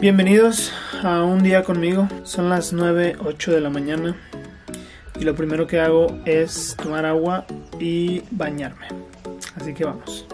Bienvenidos a un día conmigo. Son las 9:08 de la mañana y lo primero que hago es tomar agua y bañarme. Así que vamos.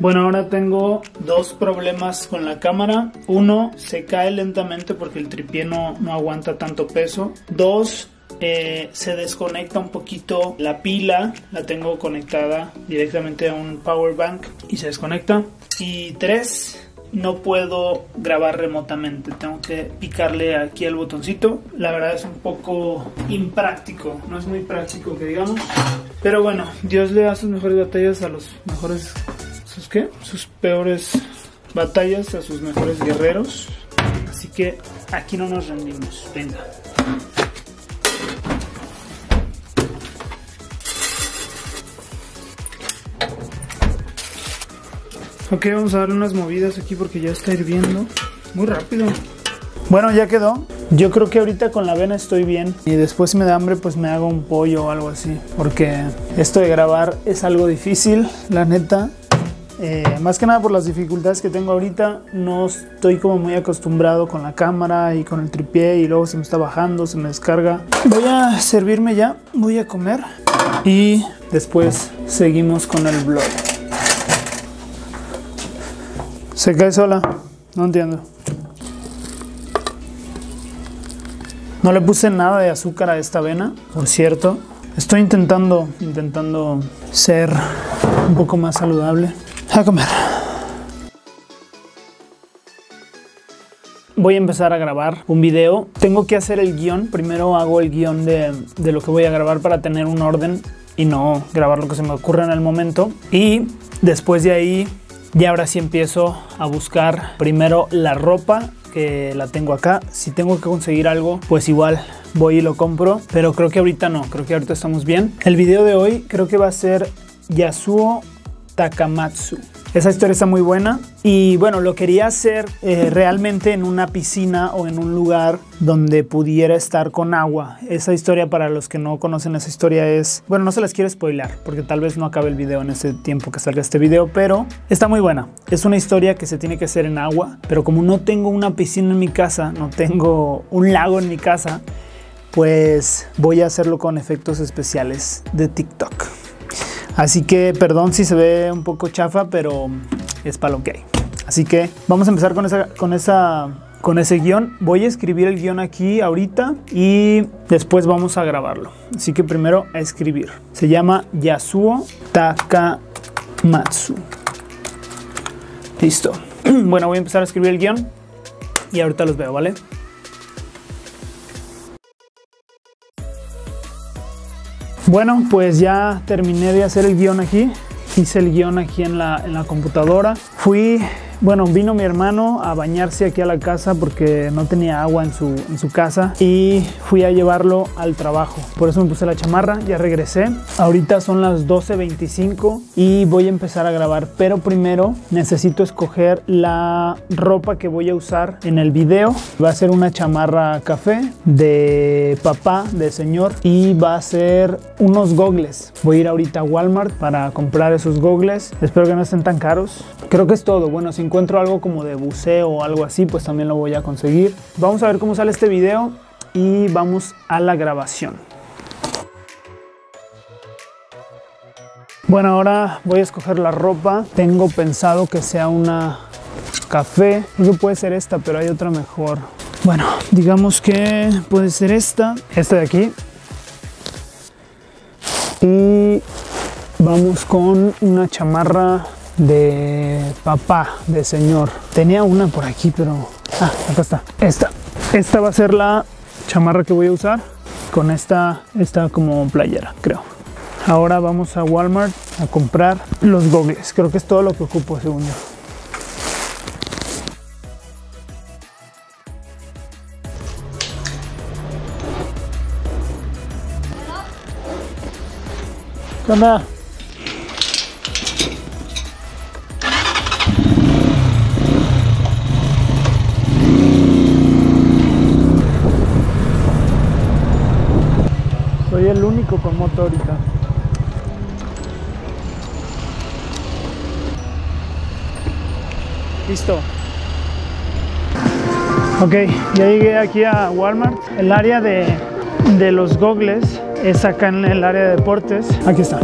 Bueno, ahora tengo dos problemas con la cámara. Uno, se cae lentamente porque el tripié no aguanta tanto peso. Dos, se desconecta un poquito la pila. La tengo conectada directamente a un power bank y se desconecta. Y tres, no puedo grabar remotamente. Tengo que picarle aquí al botoncito. La verdad es un poco impráctico. No es muy práctico que digamos. Pero bueno, Dios le da sus mejores batallas a los mejores... sus peores batallas a sus mejores guerreros, así que aquí no nos rendimos. Venga. Ok, vamos a darle unas movidas aquí porque ya está hirviendo muy rápido. Bueno, ya quedó. Yo creo que ahorita con la avena estoy bien. Y después si me da hambre pues me hago un pollo o algo así, porque esto de grabar es algo difícil, la neta. Más que nada por las dificultades que tengo ahorita. No estoy como muy acostumbrado con la cámara y con el tripié, y luego se me está bajando, se me descarga. Voy a servirme ya, voy a comer y después seguimos con el vlog. Se cae sola, no entiendo. No le puse nada de azúcar a esta avena, por cierto. Estoy intentando ser un poco más saludable. A comer. Voy a empezar a grabar un video. Tengo que hacer el guión. Primero hago el guión de lo que voy a grabar para tener un orden y no grabar lo que se me ocurra en el momento. Y después de ahí, ya ahora sí empiezo a buscar primero la ropa, que la tengo acá. Si tengo que conseguir algo, pues igual voy y lo compro. Pero creo que ahorita no. Creo que ahorita estamos bien. El video de hoy creo que va a ser Yasuo Takamatsu. Esa historia está muy buena y bueno, lo quería hacer realmente en una piscina o en un lugar donde pudiera estar con agua. Esa historia, para los que no conocen esa historia, es... bueno, no se las quiero spoilear porque tal vez no acabe el video en ese tiempo que salga este video, pero está muy buena. Es una historia que se tiene que hacer en agua, pero como no tengo una piscina en mi casa, no tengo un lago en mi casa, pues voy a hacerlo con efectos especiales de TikTok. Así que perdón si se ve un poco chafa, pero es para lo que hay. Así que vamos a empezar con ese guión. Voy a escribir el guión aquí ahorita y después vamos a grabarlo. Así que primero a escribir. Se llama Yasuo Takamatsu. Listo. Bueno, voy a empezar a escribir el guión y ahorita los veo, ¿vale? Bueno, pues ya terminé de hacer el guión aquí. Hice el guión aquí en la computadora. Vino mi hermano a bañarse aquí a la casa porque no tenía agua en su casa. Y fui a llevarlo al trabajo. Por eso me puse la chamarra, ya regresé. Ahorita son las 12:25 y voy a empezar a grabar. Pero primero necesito escoger la ropa que voy a usar en el video. Va a ser una chamarra café de papá, de señor. Y va a ser unos gogles. Voy a ir ahorita a Walmart para comprar esos gogles. Espero que no estén tan caros. Creo que es todo. Bueno, si encuentro algo como de buceo o algo así, pues también lo voy a conseguir. Vamos a ver cómo sale este video y vamos a la grabación. Bueno, ahora voy a escoger la ropa. Tengo pensado que sea una café. Creo que puede ser esta, pero hay otra mejor. Bueno, digamos que puede ser esta. Esta de aquí. Y vamos con una chamarra de papá, de señor. Tenía una por aquí, pero... ah, acá está. Esta va a ser la chamarra que voy a usar con esta como playera, creo. Ahora vamos a Walmart a comprar los gogles. Creo que es todo lo que ocupo, según yo. ¿Qué onda? Soy el único con moto ahorita. Listo. Ok, ya llegué aquí a Walmart. El área de los gogles es acá en el área de deportes. Aquí está.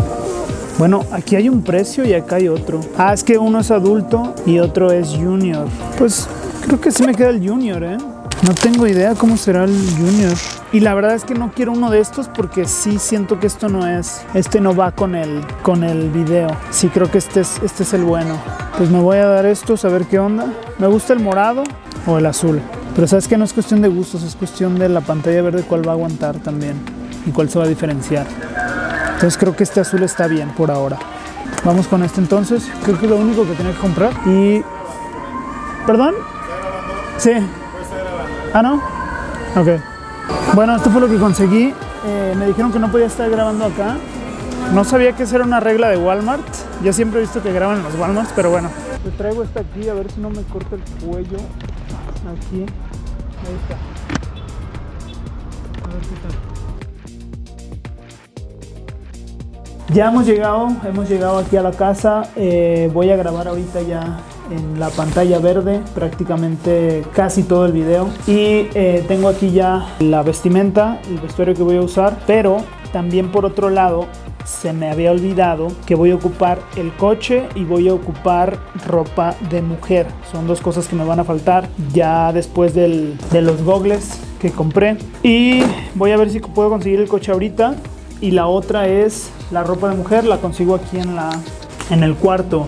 Bueno, aquí hay un precio y acá hay otro. Ah, es que uno es adulto y otro es junior. Pues creo que sí me queda el junior, ¿eh? No tengo idea cómo será el junior. Y la verdad es que no quiero uno de estos porque sí siento que esto no es. Este no va con el video. Sí creo que este es el bueno. Pues me voy a dar estos a ver qué onda. Me gusta el morado o el azul. Pero sabes que no es cuestión de gustos, es cuestión de la pantalla verde cuál va a aguantar también. Y cuál se va a diferenciar. Entonces creo que este azul está bien por ahora. Vamos con este entonces. Creo que es lo único que tenía que comprar. Y... ¿Perdón? Sí. ¿Ah, no? Ok. Bueno, esto fue lo que conseguí. Me dijeron que no podía estar grabando acá. No sabía que esa era una regla de Walmart. Yo siempre he visto que graban en los Walmarts, pero bueno. Te traigo esta aquí, a ver si no me corta el cuello. Aquí. Ahí está. A ver qué tal. Ya hemos llegado aquí a la casa. Voy a grabar ahorita ya en la pantalla verde prácticamente casi todo el video. Y tengo aquí ya la vestimenta, el vestuario que voy a usar. Pero también por otro lado se me había olvidado que voy a ocupar el coche y voy a ocupar ropa de mujer. Son dos cosas que me van a faltar ya después de los gogles que compré. Y voy a ver si puedo conseguir el coche ahorita. Y la otra es la ropa de mujer, la consigo aquí en el cuarto.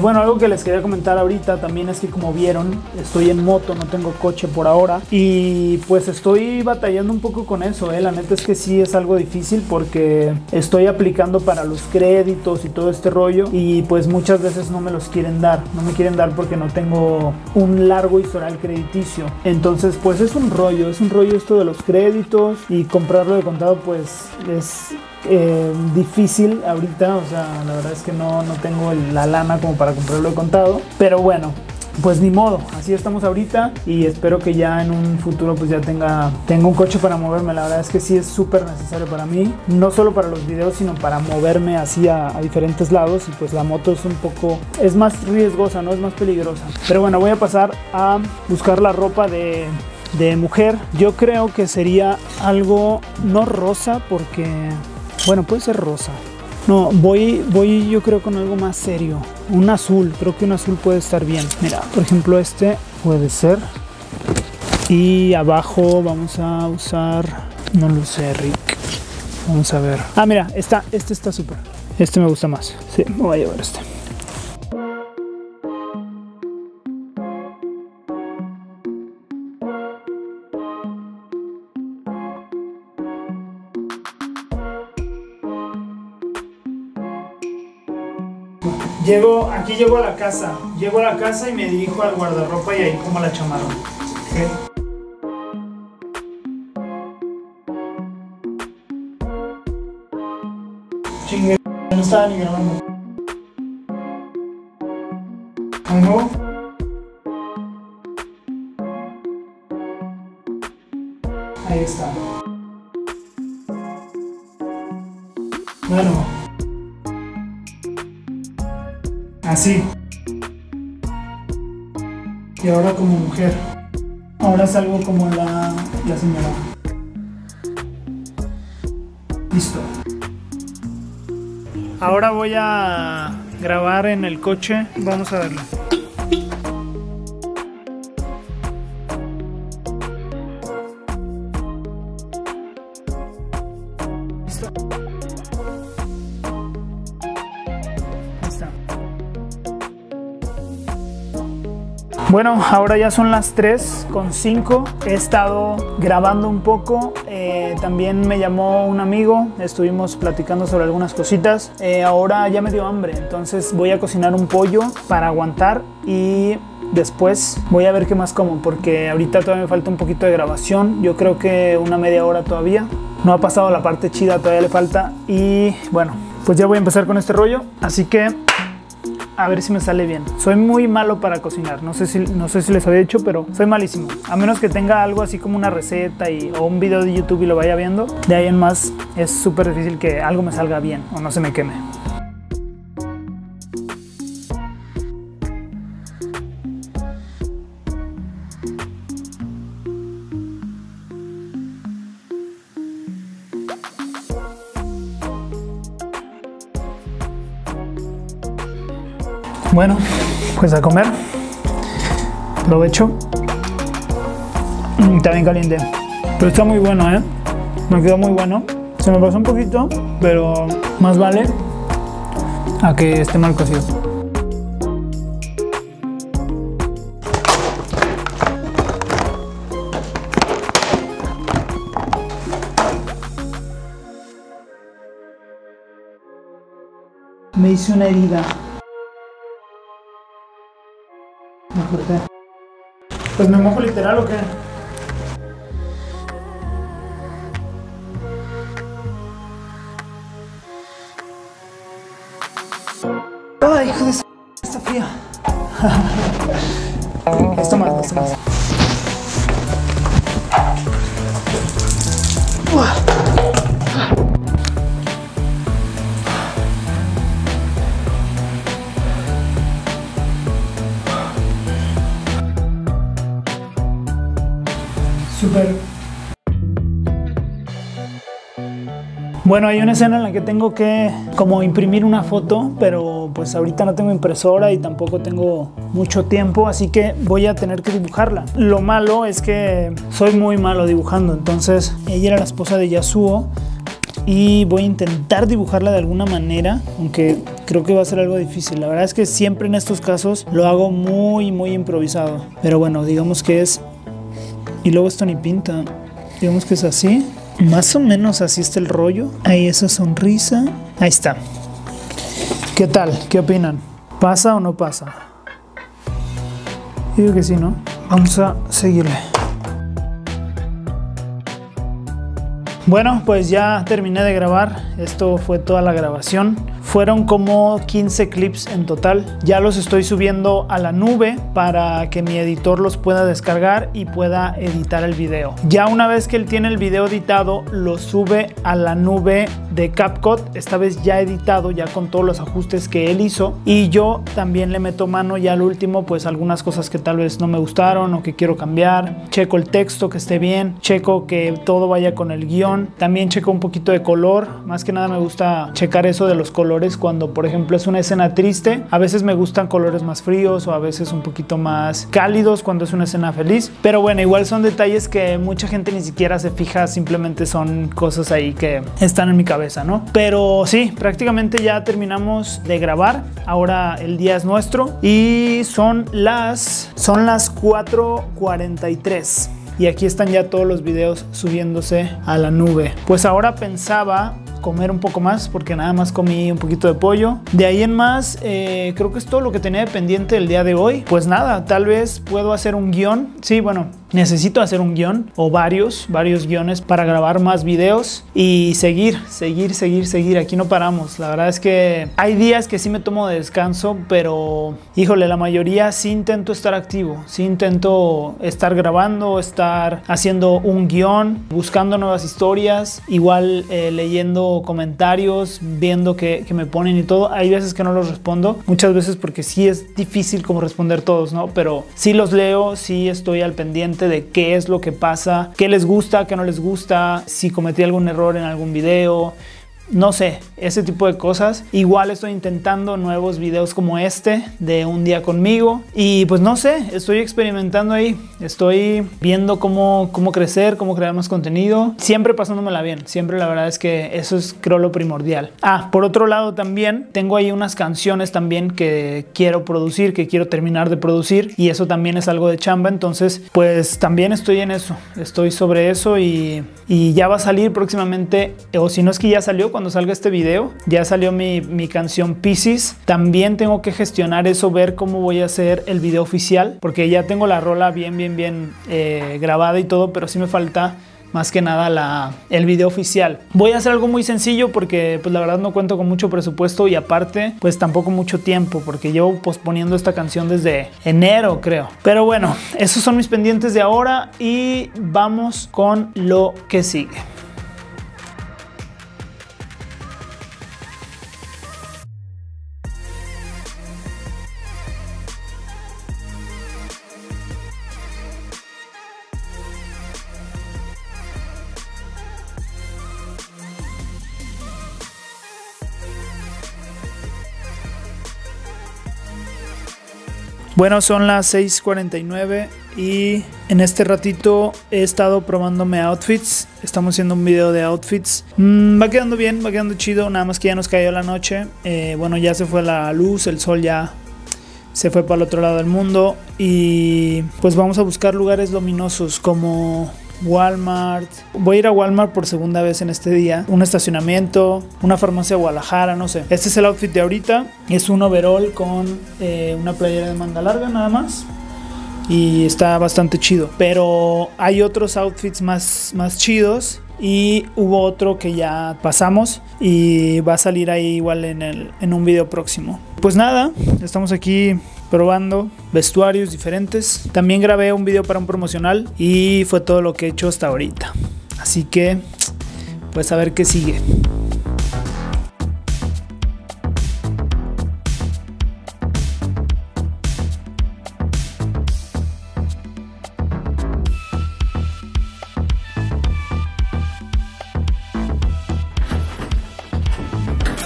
Bueno, algo que les quería comentar ahorita también es que como vieron, estoy en moto, no tengo coche por ahora. Y pues estoy batallando un poco con eso, La neta es que sí es algo difícil porque estoy aplicando para los créditos y todo este rollo. Y pues muchas veces no me los quieren dar, no me quieren dar porque no tengo un largo historial crediticio. Entonces pues es un rollo esto de los créditos y comprarlo de contado pues es... difícil ahorita, o sea, la verdad es que no tengo la lana como para comprarlo de contado, pero bueno, pues ni modo, así estamos ahorita y espero que ya en un futuro pues ya tenga un coche para moverme. La verdad es que sí es súper necesario para mí, no solo para los videos sino para moverme así a diferentes lados, y pues la moto es un poco, es más riesgosa, no es más peligrosa. Pero bueno, voy a pasar a buscar la ropa de mujer. Yo creo que sería algo no rosa porque... Bueno, puede ser rosa. No, voy yo creo con algo más serio. Un azul, creo que un azul puede estar bien. Mira, por ejemplo este puede ser. Y abajo vamos a usar... No lo sé, Rick. Vamos a ver. Ah, mira, este está súper. Este me gusta más. Sí, me voy a llevar este. Aquí llego a la casa. Llego a la casa y me dirijo al guardarropa y ahí como la chamarra. Okay. Chingue, no estaba ni grabando. ¿Algo? Ahí está. Bueno. Así. Y ahora como mujer. Ahora salgo como la señora. Listo. Ahora voy a grabar en el coche. Vamos a verlo. Bueno, ahora ya son las 3:05. He estado grabando un poco. También me llamó un amigo. Estuvimos platicando sobre algunas cositas. Ahora ya me dio hambre. Entonces voy a cocinar un pollo para aguantar y después voy a ver qué más como, porque ahorita todavía me falta un poquito de grabación. Yo creo que una media hora todavía. No ha pasado la parte chida, todavía le falta. Y bueno, pues ya voy a empezar con este rollo. Así que a ver si me sale bien. Soy muy malo para cocinar. No sé si les había dicho, pero soy malísimo. A menos que tenga algo así como una receta o un video de YouTube y lo vaya viendo. De ahí en más es súper difícil que algo me salga bien o no se me queme. Bueno, pues a comer. Aprovecho. Está bien caliente. Pero está muy bueno, ¿eh? Me quedó muy bueno. Se me pasó un poquito, pero más vale a que esté mal cocido. Me hice una herida. Pues me mojo literal, ¿o qué? Ay, hijo de su... Está fría. Esto más. Bueno, hay una escena en la que tengo que como imprimir una foto, pero pues ahorita no tengo impresora y tampoco tengo mucho tiempo, así que voy a tener que dibujarla. Lo malo es que soy muy malo dibujando, entonces ella era la esposa de Yasuo y voy a intentar dibujarla de alguna manera, aunque creo que va a ser algo difícil. La verdad es que siempre en estos casos lo hago muy improvisado, pero bueno, digamos que es... Y luego esto ni pinta, digamos que es así, más o menos así está el rollo. Ahí esa sonrisa, ahí está. ¿Qué tal? ¿Qué opinan? ¿Pasa o no pasa? Yo digo que sí, ¿no? Vamos a seguirle. Bueno, pues ya terminé de grabar. Esto fue toda la grabación. Fueron como 15 clips en total. Ya los estoy subiendo a la nube para que mi editor los pueda descargar y pueda editar el video. Ya una vez que él tiene el video editado, lo sube a la nube de CapCut. Esta vez ya editado, ya con todos los ajustes que él hizo. Y yo también le meto mano ya al último, pues algunas cosas que tal vez no me gustaron o que quiero cambiar. Checo el texto, que esté bien. Checo que todo vaya con el guión. También checo un poquito de color. Más que nada me gusta checar eso de los colores. Cuando por ejemplo es una escena triste, a veces me gustan colores más fríos o a veces un poquito más cálidos cuando es una escena feliz, pero bueno, igual son detalles que mucha gente ni siquiera se fija, simplemente son cosas ahí que están en mi cabeza, ¿no? Pero sí, prácticamente ya terminamos de grabar, ahora el día es nuestro y son las 4:43 y aquí están ya todos los videos subiéndose a la nube. Pues ahora pensaba comer un poco más, porque nada más comí un poquito de pollo. De ahí en más creo que es todo lo que tenía de pendiente el día de hoy. Pues nada, tal vez puedo hacer un guión. Sí, bueno, necesito hacer un guión o varios guiones para grabar más videos y seguir. Aquí no paramos. La verdad es que hay días que sí me tomo de descanso, pero híjole, la mayoría sí intento estar activo, sí intento estar grabando, estar haciendo un guión, buscando nuevas historias, igual leyendo comentarios, viendo que me ponen y todo. Hay veces que no los respondo, muchas veces porque sí es difícil como responder todos, ¿no? Pero sí los leo, sí estoy al pendiente de qué es lo que pasa, qué les gusta, qué no les gusta, si cometí algún error en algún video, no sé, ese tipo de cosas. Igual estoy intentando nuevos videos como este de un día conmigo y pues no sé, estoy experimentando ahí, estoy viendo cómo crecer, cómo crear más contenido, siempre pasándomela bien, siempre. La verdad es que eso es, creo, lo primordial. Por otro lado, también tengo ahí unas canciones también que quiero producir, que quiero terminar de producir, y eso también es algo de chamba. Entonces pues también estoy en eso, estoy sobre eso y ya va a salir próximamente, o si no es que ya salió, cuando salga este video ya salió mi canción Pisces. También tengo que gestionar eso, ver cómo voy a hacer el video oficial, porque ya tengo la rola bien grabada y todo, pero sí me falta más que nada el video oficial. Voy a hacer algo muy sencillo porque pues la verdad no cuento con mucho presupuesto y aparte pues tampoco mucho tiempo, porque llevo posponiendo esta canción desde enero, creo. Pero bueno, esos son mis pendientes de ahora y vamos con lo que sigue. Bueno, son las 6:49 y en este ratito he estado probándome outfits. Estamos haciendo un video de outfits. Va quedando bien, va quedando chido, nada más que ya nos cayó la noche. Bueno, ya se fue la luz, el sol ya se fue para el otro lado del mundo. Y pues vamos a buscar lugares luminosos como Walmart. Voy a ir a Walmart por segunda vez en este día. Un estacionamiento, una farmacia de Guadalajara, no sé. Este es el outfit de ahorita. Es un overall con una playera de manga larga nada más. Y está bastante chido. Pero hay otros outfits más chidos. Y hubo otro que ya pasamos y va a salir ahí igual en un video próximo. Pues nada, estamos aquí probando vestuarios diferentes. También grabé un video para un promocional y fue todo lo que he hecho hasta ahorita. Así que pues a ver qué sigue.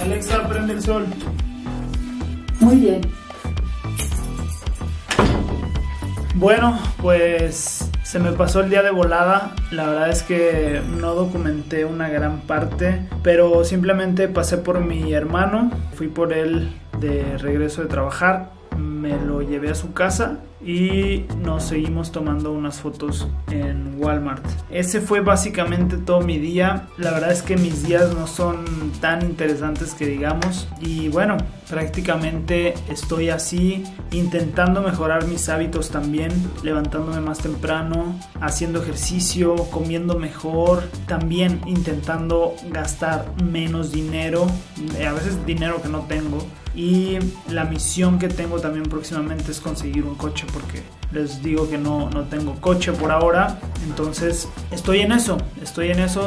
Alexa, prende el sol. Muy bien. Bueno, pues se me pasó el día de volada. La verdad es que no documenté una gran parte, pero simplemente pasé por mi hermano, fui por él de regreso de trabajar, me lo llevé a su casa y nos seguimos tomando unas fotos en Walmart. Ese fue básicamente todo mi día. La verdad es que mis días no son tan interesantes que digamos, y bueno, prácticamente estoy así, intentando mejorar mis hábitos también, levantándome más temprano, haciendo ejercicio, comiendo mejor, también intentando gastar menos dinero, a veces dinero que no tengo. Y la misión que tengo también próximamente es conseguir un coche, porque les digo que no tengo coche por ahora. Entonces estoy en eso,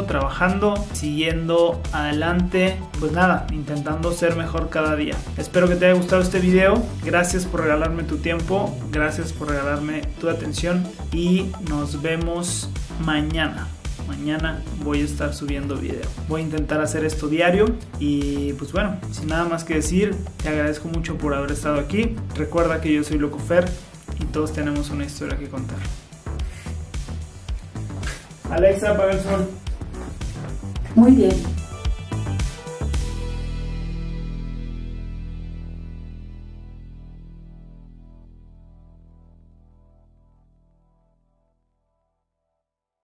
trabajando, siguiendo adelante, pues nada, intentando ser mejor cada día. Espero que te haya gustado este video, gracias por regalarme tu tiempo, gracias por regalarme tu atención y nos vemos mañana. Mañana voy a estar subiendo video. Voy a intentar hacer esto diario. Y pues bueno, sin nada más que decir, te agradezco mucho por haber estado aquí. Recuerda que yo soy Locofer y todos tenemos una historia que contar. Alexa, apaga el sol. Muy bien.